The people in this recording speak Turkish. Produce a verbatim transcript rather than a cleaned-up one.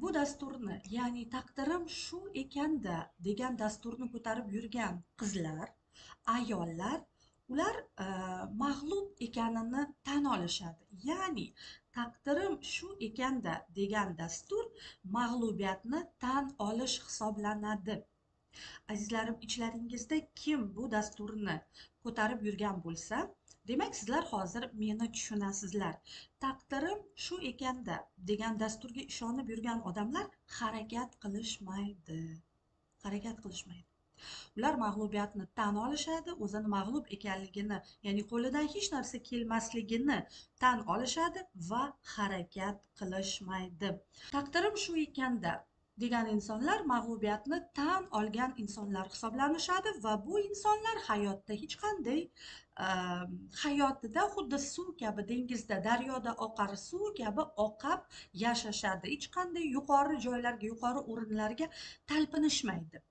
bu dasturni, yani taqdirim şu ekanda degan dasturni ko'tarib yurgan qizlar, ayollar, ular e, mag'lub ekanini tan olishadi. Ya'ni taqdirim shu ekanda degan dastur mag'lubiyatni tan olish hisoblanadi. Azizlarim, ichlaringizda kim bu dasturni ko'tarib yurgan bo'lsa, demak sizlar hozir meni tushunasizlar. Taqdirim shu ekanda degan dasturga ishonib yurgan odamlar harakat qilishmaydi. Harakat qilishmaydi. Ular mag'lubiyatni tan olishadi, o'zini mag'lub ekanligini, ya'ni qo'lidan hech narsa kelmasligini tan olishadi va harakat qilishmaydi. Taqdirim shu ekanda degan insonlar mag'lubiyatni tan olgan insonlar hisoblanishadi va bu insonlar hayotda hech qanday hayotida xuddi suv kabi, dengizda, daryoda oqar suv kabi oqab yashashadi. Hech qanday yuqori joylarga, yuqori o'rinlarga talpinishmaydi.